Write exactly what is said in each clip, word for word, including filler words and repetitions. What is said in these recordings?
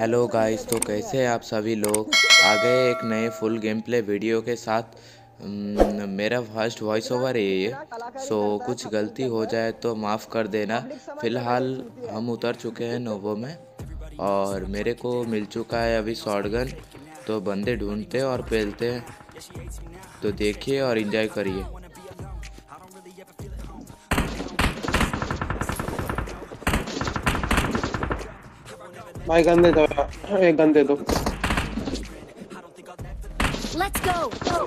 Hello guys, तो कैसे हैं आप सभी लोग। आ गए एक नए फुल गेम प्ले वीडियो के साथ। न, मेरा फर्स्ट वॉइस ओवर है ये, सो कुछ गलती हो जाए तो माफ़ कर देना। फ़िलहाल हम उतर चुके हैं नोवो में और मेरे को मिल चुका है अभी शॉटगन, तो बंदे ढूंढते और पेलते हैं, तो देखिए और एंजॉय करिए। भाई गन दे दो, एक गन दे दो। Let's go.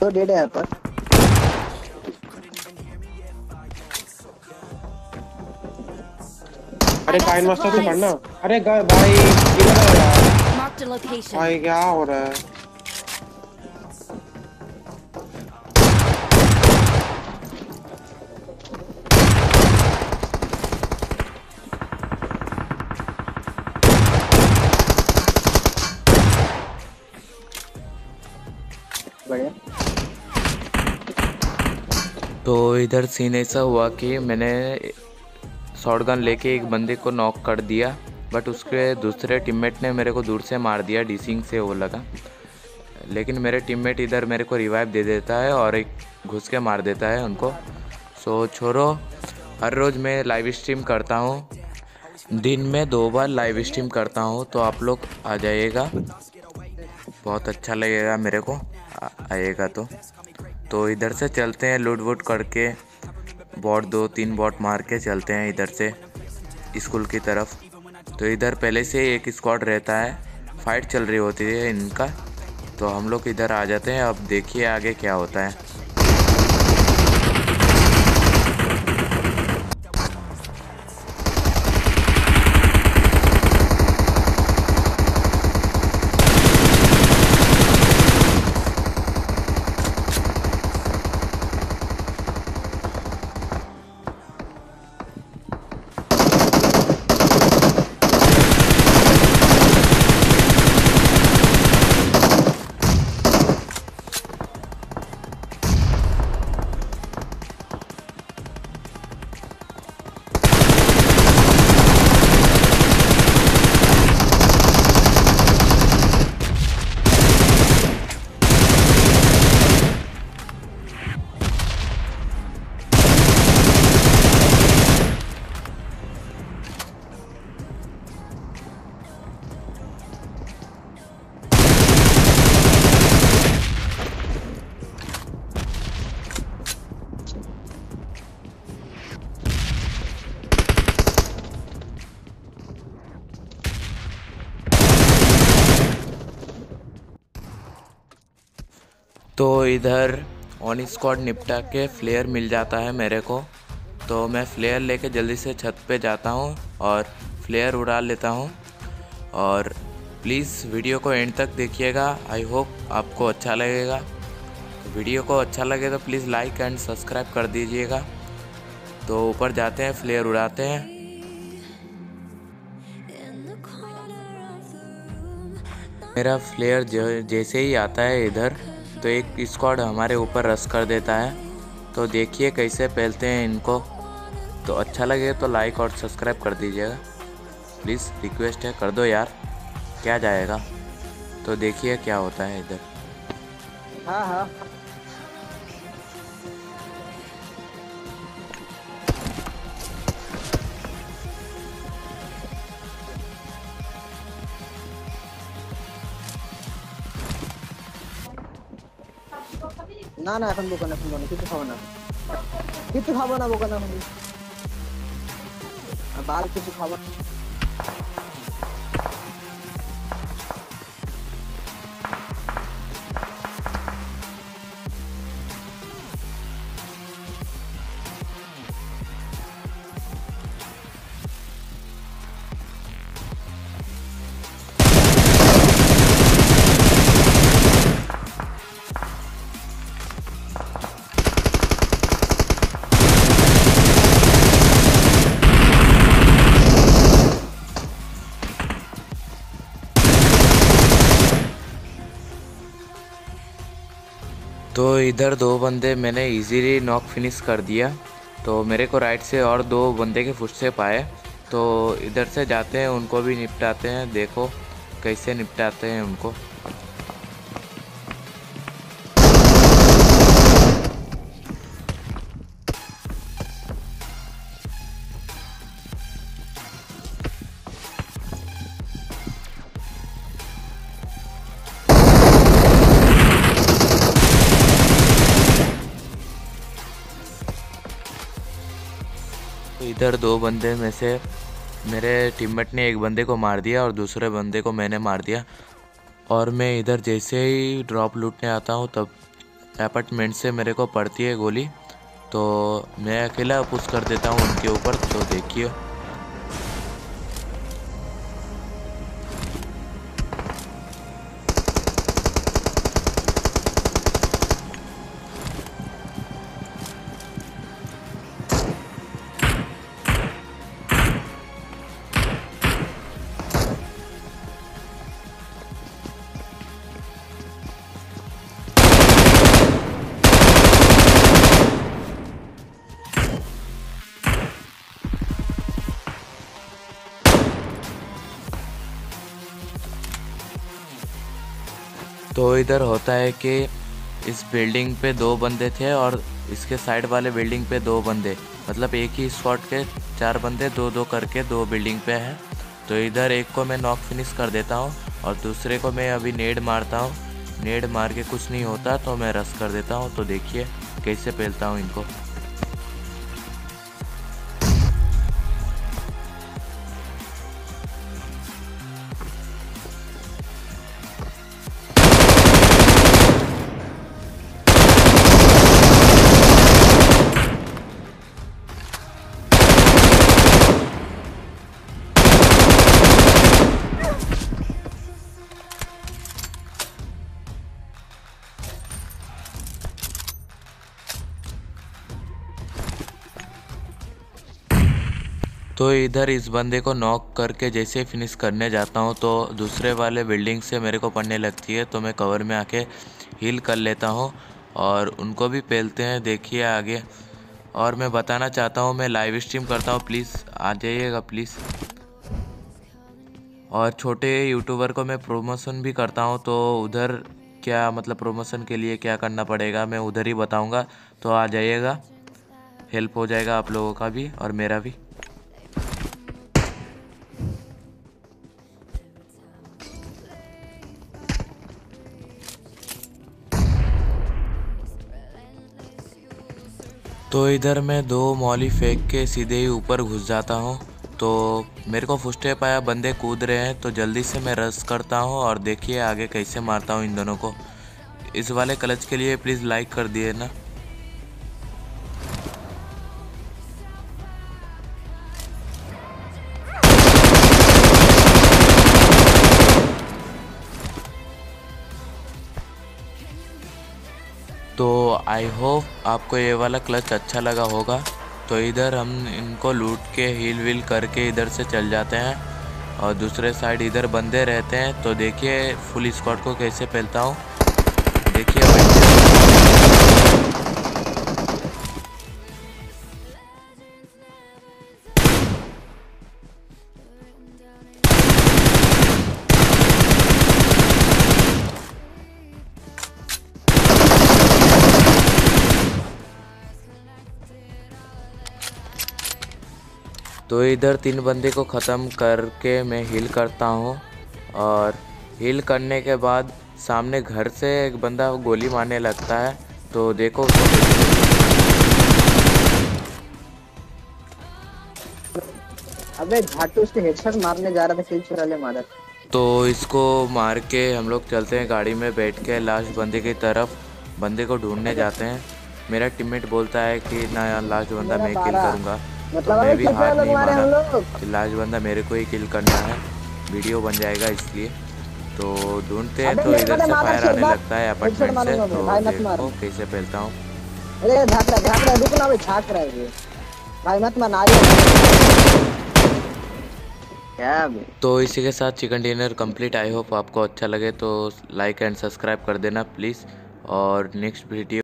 तो डेड है यहाँ पर। अरे काइन मास्टर से पढ़ना। अरे भाई किधर हो यार? भाई क्या हो रहा है? तो इधर सीन ऐसा हुआ कि मैंने शॉटगन लेके एक बंदे को नॉक कर दिया, बट उसके दूसरे टीममेट ने मेरे को दूर से मार दिया डीसिंग से, वो लगा। लेकिन मेरे टीममेट इधर मेरे को रिवाइव दे देता है और एक घुस के मार देता है उनको। सो छोरो, हर रोज़ मैं लाइव स्ट्रीम करता हूँ, दिन में दो बार लाइव स्ट्रीम करता हूँ, तो आप लोग आ जाइएगा, बहुत अच्छा लगेगा मेरे को आएगा तो। तो इधर से चलते हैं लूट वूट करके, बॉट दो तीन बॉट मार के चलते हैं इधर से स्कूल की तरफ। तो इधर पहले से एक स्क्वाड रहता है, फाइट चल रही होती है इनका, तो हम लोग इधर आ जाते हैं। अब देखिए आगे क्या होता है। तो इधर ऑन स्क्वाड निपटा के फ्लेयर मिल जाता है मेरे को, तो मैं फ्लेयर लेके जल्दी से छत पे जाता हूँ और फ्लेयर उड़ा लेता हूँ। और प्लीज़ वीडियो को एंड तक देखिएगा, आई होप आपको अच्छा लगेगा। वीडियो को अच्छा लगे तो प्लीज़ लाइक एंड सब्सक्राइब कर दीजिएगा। तो ऊपर जाते हैं, फ्लेयर उड़ाते हैं। मेरा फ्लेयर जैसे ही आता है इधर, तो एक स्क्वाड हमारे ऊपर रश कर देता है, तो देखिए कैसे पहलते हैं इनको। तो अच्छा लगे तो लाइक और सब्सक्राइब कर दीजिएगा, प्लीज़ रिक्वेस्ट है, कर दो यार, क्या जाएगा। तो देखिए क्या होता है इधर। हाँ हाँ ना ना এখন বোকা না শুনবো না, কিছু খাবো না, কিছু খাবো না, বোকা না শুনবি আর বাল কিছু খাবো। तो इधर दो बंदे मैंने इजीली नॉक फिनिश कर दिया, तो मेरे को राइट से और दो बंदे के फुटस्टेप आए, तो इधर से जाते हैं उनको भी निपटाते हैं। देखो कैसे निपटाते हैं उनको। इधर दो बंदे में से मेरे टीममेट ने एक बंदे को मार दिया और दूसरे बंदे को मैंने मार दिया। और मैं इधर जैसे ही ड्रॉप लूटने आता हूँ तब अपार्टमेंट से मेरे को पड़ती है गोली, तो मैं अकेला पुश कर देता हूँ उनके ऊपर। तो देखिए तो इधर होता है कि इस बिल्डिंग पे दो बंदे थे और इसके साइड वाले बिल्डिंग पे दो बंदे, मतलब एक ही स्पॉट के चार बंदे दो दो करके दो बिल्डिंग पे हैं। तो इधर एक को मैं नॉक फिनिश कर देता हूँ और दूसरे को मैं अभी नेड मारता हूँ। नेड मार के कुछ नहीं होता तो मैं रश कर देता हूँ। तो देखिए कैसे फैलता हूँ इनको। तो इधर इस बंदे को नॉक करके जैसे फिनिश करने जाता हूँ तो दूसरे वाले बिल्डिंग से मेरे को पड़ने लगती है, तो मैं कवर में आके हील कर लेता हूँ और उनको भी पेलते हैं। देखिए आगे। और मैं बताना चाहता हूँ मैं लाइव स्ट्रीम करता हूँ, प्लीज़ आ जाइएगा प्लीज़। और छोटे यूट्यूबर को मैं प्रोमोशन भी करता हूँ, तो उधर क्या मतलब प्रोमोशन के लिए क्या करना पड़ेगा मैं उधर ही बताऊँगा, तो आ जाइएगा। हेल्प हो जाएगा आप लोगों का भी और मेरा भी। तो इधर मैं दो मौली फेंक के सीधे ही ऊपर घुस जाता हूँ। तो मेरे को फुटस्टेप आया, बंदे कूद रहे हैं, तो जल्दी से मैं रश करता हूँ। और देखिए आगे कैसे मारता हूँ इन दोनों को। इस वाले क्लच के लिए प्लीज़ लाइक कर दिए ना। तो आई होप आपको ये वाला क्लच अच्छा लगा होगा। तो इधर हम इनको लूट के हील वील करके इधर से चल जाते हैं और दूसरे साइड इधर बंदे रहते हैं। तो देखिए फुल स्क्वाड को कैसे फैलता हूँ। देखिए तो इधर तीन बंदे को ख़त्म करके मैं हील करता हूँ और हील करने के बाद सामने घर से एक बंदा गोली मारने लगता है। तो देखो अबे झाटू से हेडशॉट मारने जा रहा था, किल चुरा ले मारा। तो इसको मार के हम लोग चलते हैं गाड़ी में बैठ के लास्ट बंदे की तरफ, बंदे को ढूंढने जाते हैं। मेरा टीममेट बोलता है कि ना लास्ट बंदा मैं किल करूँगा, मतलब तो मैं भी हार नहीं माना। लास्ट बंदा मेरे को ही किल करना है, वीडियो बन जाएगा इसलिए। तो ढूंढते हैं तो इधर से फायर आने लगता है अपार्टमेंट से। तो देखो कैसे फैलता हूँ। अरे झाक रहा झाक रहा रुक ना भाई, झाक रहा है भाई, मत मार क्या। तो इसी के साथ chicken dinner complete. I hope आपको अच्छा लगे तो लाइक एंड सब्सक्राइब कर देना प्लीज़। और नेक्स्ट वीडियो